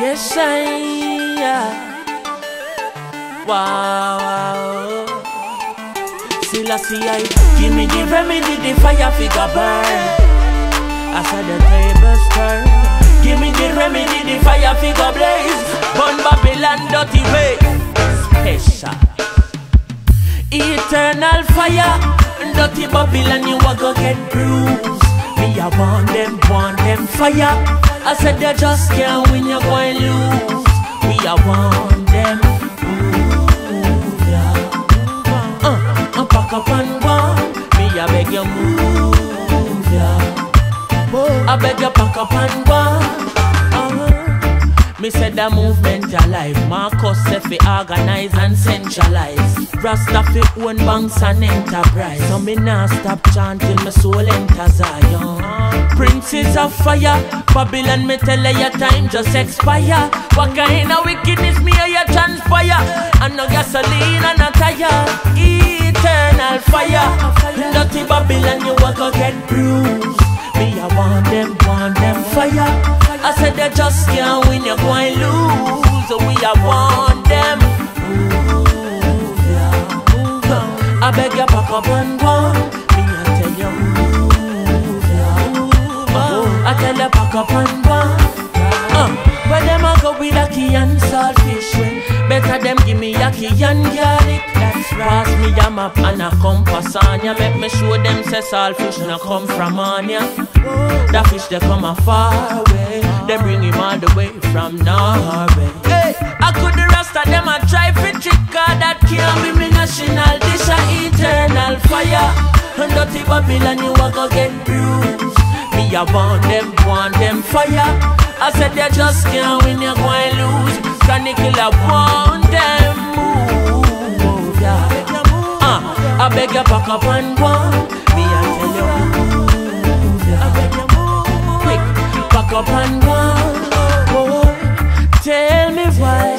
Yes, I am. Wow. See, la see, I give me the fire figure burn. I said the tables turn. Give me the remedy, the fire figure blaze. Burn Babylon dirty way. Special. Eternal fire. Dirty Babylon, you a go get bruised. Me a want them fire. I said they just can't win, you going lose. Me a want them, move ya. Pack up and one. Me a beg you move ya. I beg you pack up and one. Me said the movement alive. Marcus said we organize and centralize. Rasta fi own banks and enterprise. So me nah stop chanting, my soul enter Zion. Princes of fire, Babylon me tell her your time just expire. What kind of wickedness me a transpire? And no gasoline and a tire. Eternal fire. Dirty Babylon you a go get bruised. Me a want them fire. I said they just can't win, you going lose. We a want them. I beg you pack up and go. Me I tell you move ya. I tell you pack up and go. Where them a go with a key and salt fish when? Better them give me a key and garlic. That's right. Pass me a map and a compass on ya. Make me show them say salt fish na come from on ya. The fish they come a far away. They bring him all the way from Norway. Hey, I could the rest of them a try fit trick. God that can't be me national dish. Eternal fire, and dirty Babylon you a go get bruised. Me a want them fire. I said they just can't win, you going lose. Can the killer want them move? Yeah. I beg you pack up and go. Me a tell you move. Yeah. I beg you move. Quick, pack up and go. Oh, tell me why.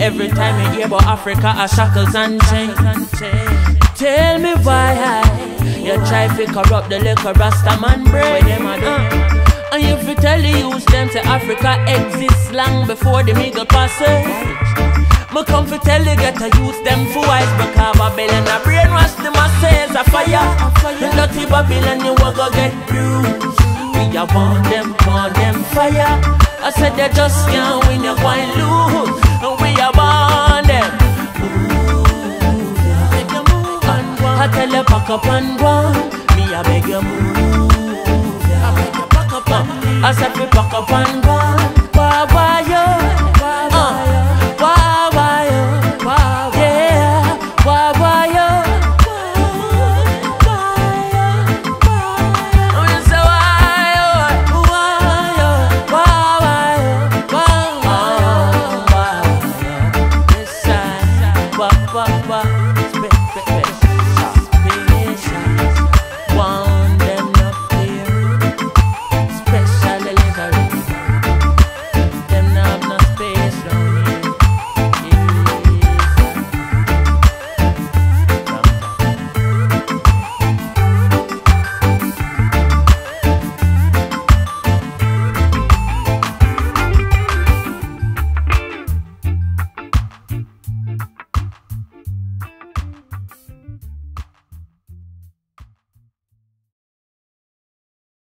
Every time I hear about Africa, I shackles and chains. Tell me why you try to corrupt the little Rasta man brain. And if you tell the youth them say Africa exists long before the Middle Passage. Me come to tell you get a youth them for wise because Babylon a brainwash the masses a fire. The dirty Babylon you a go get bruised. We a want them fire. I said they just can't win, you going lose. We a want them. I tell you pack up and go. Me I beg you move. I said we pack up and